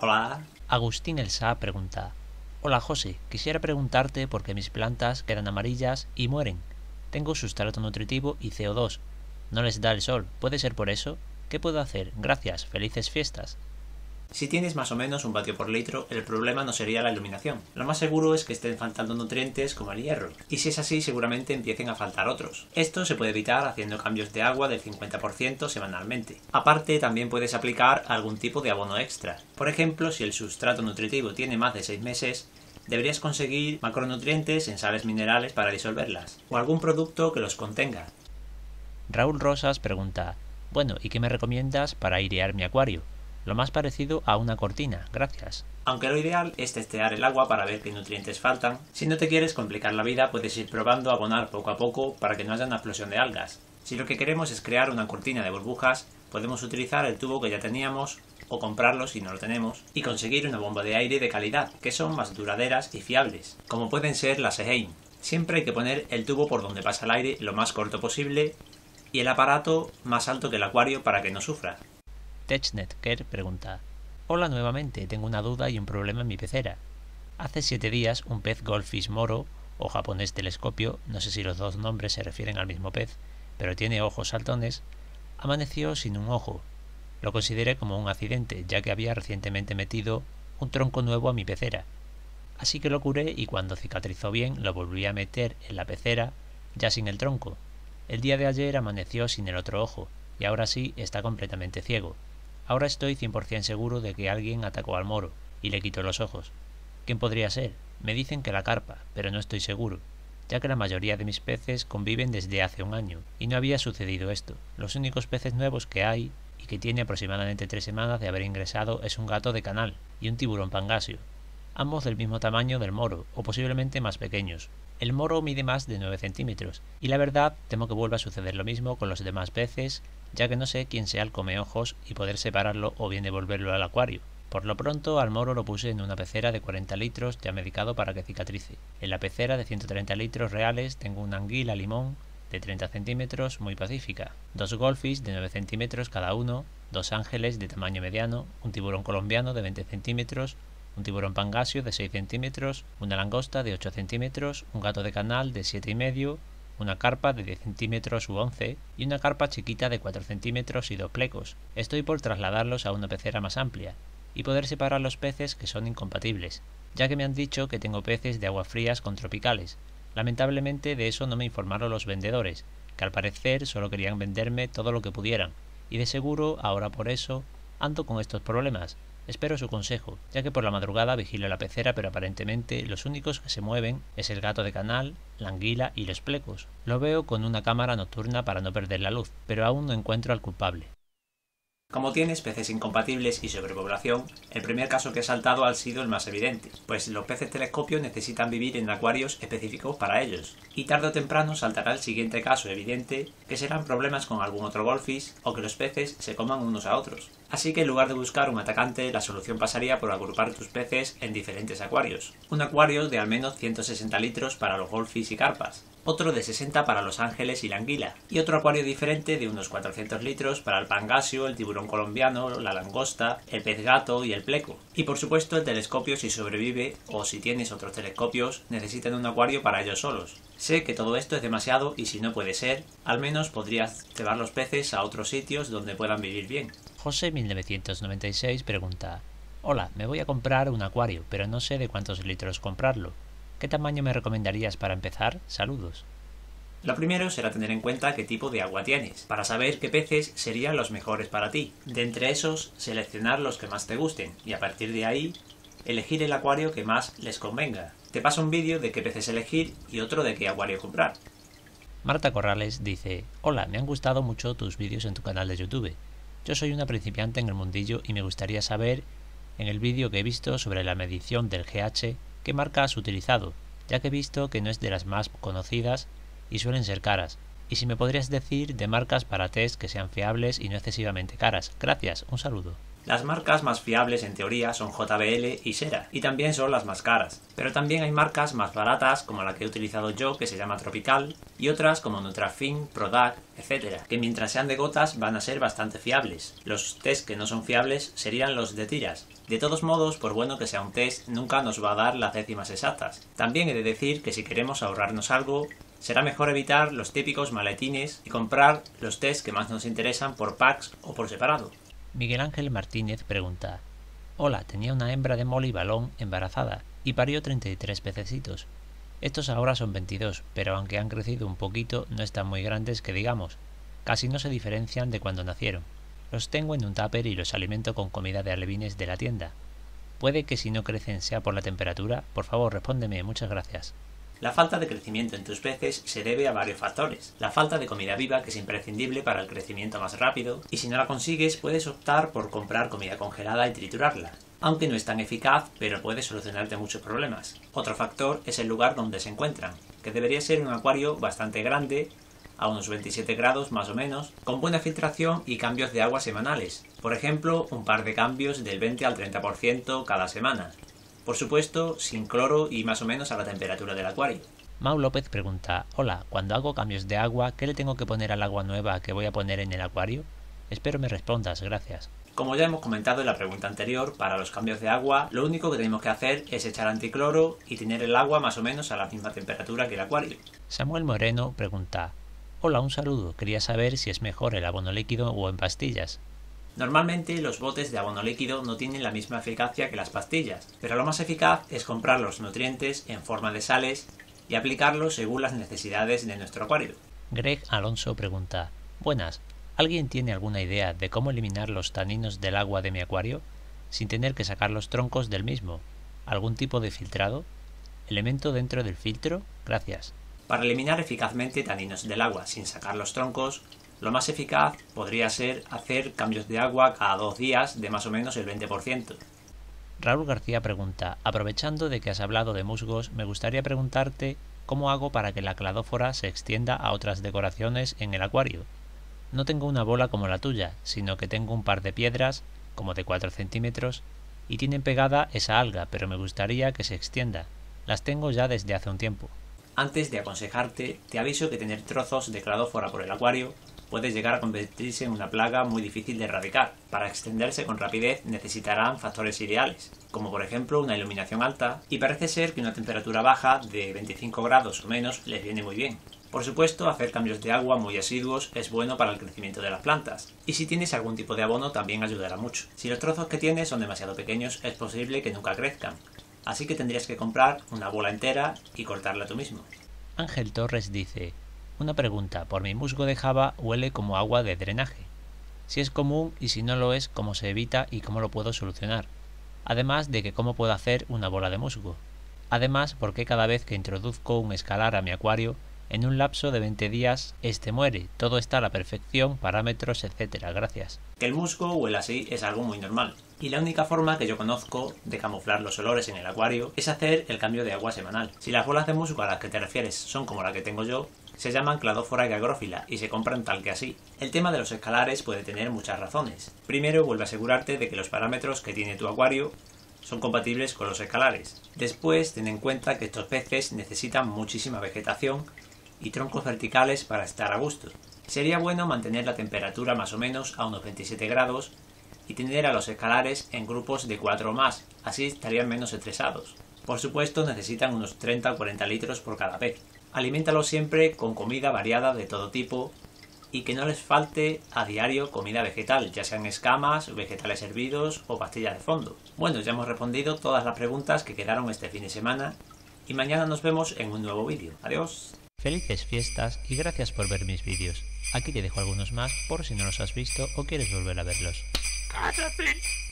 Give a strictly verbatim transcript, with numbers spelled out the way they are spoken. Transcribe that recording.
Hola. Agustín Elsa pregunta: hola José, quisiera preguntarte por qué mis plantas quedan amarillas y mueren. Tengo sustrato nutritivo y C O dos. No les da el sol. ¿Puede ser por eso? ¿Qué puedo hacer? Gracias. Felices fiestas. Si tienes más o menos un vatio por litro, el problema no sería la iluminación. Lo más seguro es que estén faltando nutrientes como el hierro, y si es así seguramente empiecen a faltar otros. Esto se puede evitar haciendo cambios de agua del cincuenta por ciento semanalmente. Aparte, también puedes aplicar algún tipo de abono extra. Por ejemplo, si el sustrato nutritivo tiene más de seis meses, deberías conseguir macronutrientes en sales minerales para disolverlas, o algún producto que los contenga. Raúl Rosas pregunta: bueno, ¿y qué me recomiendas para airear mi acuario? Lo más parecido a una cortina, gracias. Aunque lo ideal es testear el agua para ver qué nutrientes faltan, si no te quieres complicar la vida puedes ir probando a abonar poco a poco para que no haya una explosión de algas. Si lo que queremos es crear una cortina de burbujas, podemos utilizar el tubo que ya teníamos o comprarlo si no lo tenemos y conseguir una bomba de aire de calidad, que son más duraderas y fiables, como pueden ser las Eheim. Siempre hay que poner el tubo por donde pasa el aire lo más corto posible y el aparato más alto que el acuario para que no sufra. Technetker pregunta: hola nuevamente, tengo una duda y un problema en mi pecera. Hace siete días un pez Goldfish Moro o japonés telescopio, no sé si los dos nombres se refieren al mismo pez, pero tiene ojos saltones, amaneció sin un ojo. Lo consideré como un accidente, ya que había recientemente metido un tronco nuevo a mi pecera. Así que lo curé y cuando cicatrizó bien lo volví a meter en la pecera, ya sin el tronco. El día de ayer amaneció sin el otro ojo, y ahora sí está completamente ciego. Ahora estoy cien por cien seguro de que alguien atacó al moro y le quitó los ojos. ¿Quién podría ser? Me dicen que la carpa, pero no estoy seguro, ya que la mayoría de mis peces conviven desde hace un año y no había sucedido esto. Los únicos peces nuevos que hay y que tiene aproximadamente tres semanas de haber ingresado es un gato de canal y un tiburón pangáseo, ambos del mismo tamaño del moro o posiblemente más pequeños. El moro mide más de nueve centímetros y la verdad temo que vuelva a suceder lo mismo con los demás peces, ya que no sé quién sea el comeojos y poder separarlo o bien devolverlo al acuario. Por lo pronto al moro lo puse en una pecera de cuarenta litros ya medicado para que cicatrice. En la pecera de ciento treinta litros reales tengo una anguila limón de treinta centímetros muy pacífica, dos goldfish de nueve centímetros cada uno, dos ángeles de tamaño mediano, un tiburón colombiano de veinte centímetros, un tiburón pangáseo de seis centímetros, una langosta de ocho centímetros, un gato de canal de siete y medio, una carpa de diez centímetros u once y una carpa chiquita de cuatro centímetros y dos plecos. Estoy por trasladarlos a una pecera más amplia y poder separar los peces que son incompatibles, ya que me han dicho que tengo peces de aguas frías con tropicales. Lamentablemente de eso no me informaron los vendedores, que al parecer solo querían venderme todo lo que pudieran, y de seguro ahora por eso ando con estos problemas. Espero su consejo, ya que por la madrugada vigilo la pecera, pero aparentemente los únicos que se mueven es el gato de canal, la anguila y los plecos. Lo veo con una cámara nocturna para no perder la luz, pero aún no encuentro al culpable. Como tienes peces incompatibles y sobrepoblación, el primer caso que he saltado ha sido el más evidente, pues los peces telescopio necesitan vivir en acuarios específicos para ellos, y tarde o temprano saltará el siguiente caso evidente, que serán problemas con algún otro goldfish o que los peces se coman unos a otros. Así que en lugar de buscar un atacante, la solución pasaría por agrupar tus peces en diferentes acuarios. Un acuario de al menos ciento sesenta litros para los goldfish y carpas, otro de sesenta para los ángeles y la anguila, y otro acuario diferente de unos cuatrocientos litros para el pangáseo, el tiburón colombiano, la langosta, el pez gato y el pleco. Y por supuesto el telescopio, si sobrevive o si tienes otros telescopios, necesitan un acuario para ellos solos. Sé que todo esto es demasiado y si no puede ser, al menos podrías llevar los peces a otros sitios donde puedan vivir bien. José mil novecientos noventa y seis pregunta: hola, me voy a comprar un acuario, pero no sé de cuántos litros comprarlo. ¿Qué tamaño me recomendarías para empezar? Saludos. Lo primero será tener en cuenta qué tipo de agua tienes, para saber qué peces serían los mejores para ti. De entre esos, seleccionar los que más te gusten y a partir de ahí, elegir el acuario que más les convenga. Te paso un vídeo de qué peces elegir y otro de qué acuario comprar. Marta Corrales dice: hola, me han gustado mucho tus vídeos en tu canal de YouTube. Yo soy una principiante en el mundillo y me gustaría saber, en el vídeo que he visto sobre la medición del G H, ¿qué marca has utilizado? Ya que he visto que no es de las más conocidas y suelen ser caras. Y si me podrías decir de marcas para test que sean fiables y no excesivamente caras. Gracias, un saludo. Las marcas más fiables en teoría son J B L y Sera, y también son las más caras. Pero también hay marcas más baratas como la que he utilizado yo, que se llama Tropical, y otras como Nutrafin, Prodac, etcétera, que mientras sean de gotas van a ser bastante fiables. Los test que no son fiables serían los de tiras, De todos modos, por bueno que sea un test, nunca nos va a dar las décimas exactas. También he de decir que si queremos ahorrarnos algo, será mejor evitar los típicos maletines y comprar los tests que más nos interesan por packs o por separado. Miguel Ángel Martínez pregunta: hola, tenía una hembra de Molly Balón embarazada y parió treinta y tres pececitos. Estos ahora son veintidós, pero aunque han crecido un poquito, no están muy grandes que digamos. Casi no se diferencian de cuando nacieron. Los tengo en un tupper y los alimento con comida de alevines de la tienda. Puede que si no crecen sea por la temperatura. Por favor, respóndeme. Muchas gracias. La falta de crecimiento en tus peces se debe a varios factores. La falta de comida viva, que es imprescindible para el crecimiento más rápido, y si no la consigues puedes optar por comprar comida congelada y triturarla. Aunque no es tan eficaz, pero puede solucionarte muchos problemas. Otro factor es el lugar donde se encuentran, que debería ser un acuario bastante grande, a unos veintisiete grados más o menos, con buena filtración y cambios de agua semanales. Por ejemplo, un par de cambios del veinte al treinta por ciento cada semana. Por supuesto, sin cloro y más o menos a la temperatura del acuario. Mau López pregunta: hola, cuando hago cambios de agua, ¿qué le tengo que poner al agua nueva que voy a poner en el acuario? Espero me respondas, gracias. Como ya hemos comentado en la pregunta anterior, para los cambios de agua, lo único que tenemos que hacer es echar anticloro y tener el agua más o menos a la misma temperatura que el acuario. Samuel Moreno pregunta: hola, un saludo, quería saber si es mejor el abono líquido o en pastillas. Normalmente los botes de abono líquido no tienen la misma eficacia que las pastillas, pero lo más eficaz es comprar los nutrientes en forma de sales y aplicarlos según las necesidades de nuestro acuario. Greg Alonso pregunta: buenas, ¿alguien tiene alguna idea de cómo eliminar los taninos del agua de mi acuario sin tener que sacar los troncos del mismo? ¿Algún tipo de filtrado? ¿Elemento dentro del filtro? Gracias. Para eliminar eficazmente taninos del agua sin sacar los troncos, lo más eficaz podría ser hacer cambios de agua cada dos días de más o menos el veinte por ciento. Raúl García pregunta: aprovechando de que has hablado de musgos, me gustaría preguntarte cómo hago para que la cladófora se extienda a otras decoraciones en el acuario. No tengo una bola como la tuya, sino que tengo un par de piedras, como de cuatro centímetros, y tienen pegada esa alga, pero me gustaría que se extienda. Las tengo ya desde hace un tiempo. Antes de aconsejarte, te aviso que tener trozos de cladófora por el acuario puede llegar a convertirse en una plaga muy difícil de erradicar. Para extenderse con rapidez necesitarán factores ideales, como por ejemplo una iluminación alta, y parece ser que una temperatura baja de veinticinco grados o menos les viene muy bien. Por supuesto, hacer cambios de agua muy asiduos es bueno para el crecimiento de las plantas, y si tienes algún tipo de abono también ayudará mucho. Si los trozos que tienes son demasiado pequeños, es posible que nunca crezcan, así que tendrías que comprar una bola entera y cortarla tú mismo. Ángel Torres dice: una pregunta, por mi musgo de java huele como agua de drenaje. Si es común y si no lo es, ¿cómo se evita y cómo lo puedo solucionar? Además de que cómo puedo hacer una bola de musgo. Además, ¿por qué cada vez que introduzco un escalar a mi acuario, en un lapso de veinte días este muere? Todo está a la perfección, parámetros, etcétera. Gracias. Que el musgo huela así es algo muy normal. Y la única forma que yo conozco de camuflar los olores en el acuario es hacer el cambio de agua semanal. Si las bolas de musgo a las que te refieres son como la que tengo yo, se llaman cladófora y hygrophila y se compran tal que así. El tema de los escalares puede tener muchas razones. Primero, vuelve a asegurarte de que los parámetros que tiene tu acuario son compatibles con los escalares. Después, ten en cuenta que estos peces necesitan muchísima vegetación y troncos verticales para estar a gusto. Sería bueno mantener la temperatura más o menos a unos veintisiete grados y tener a los escalares en grupos de cuatro o más, así estarían menos estresados. Por supuesto, necesitan unos treinta o cuarenta litros por cada pez. Aliméntalos siempre con comida variada de todo tipo y que no les falte a diario comida vegetal, ya sean escamas, vegetales hervidos o pastillas de fondo. Bueno, ya hemos respondido todas las preguntas que quedaron este fin de semana y mañana nos vemos en un nuevo vídeo. Adiós. Felices fiestas y gracias por ver mis vídeos. Aquí te dejo algunos más por si no los has visto o quieres volver a verlos. ¡Cállate!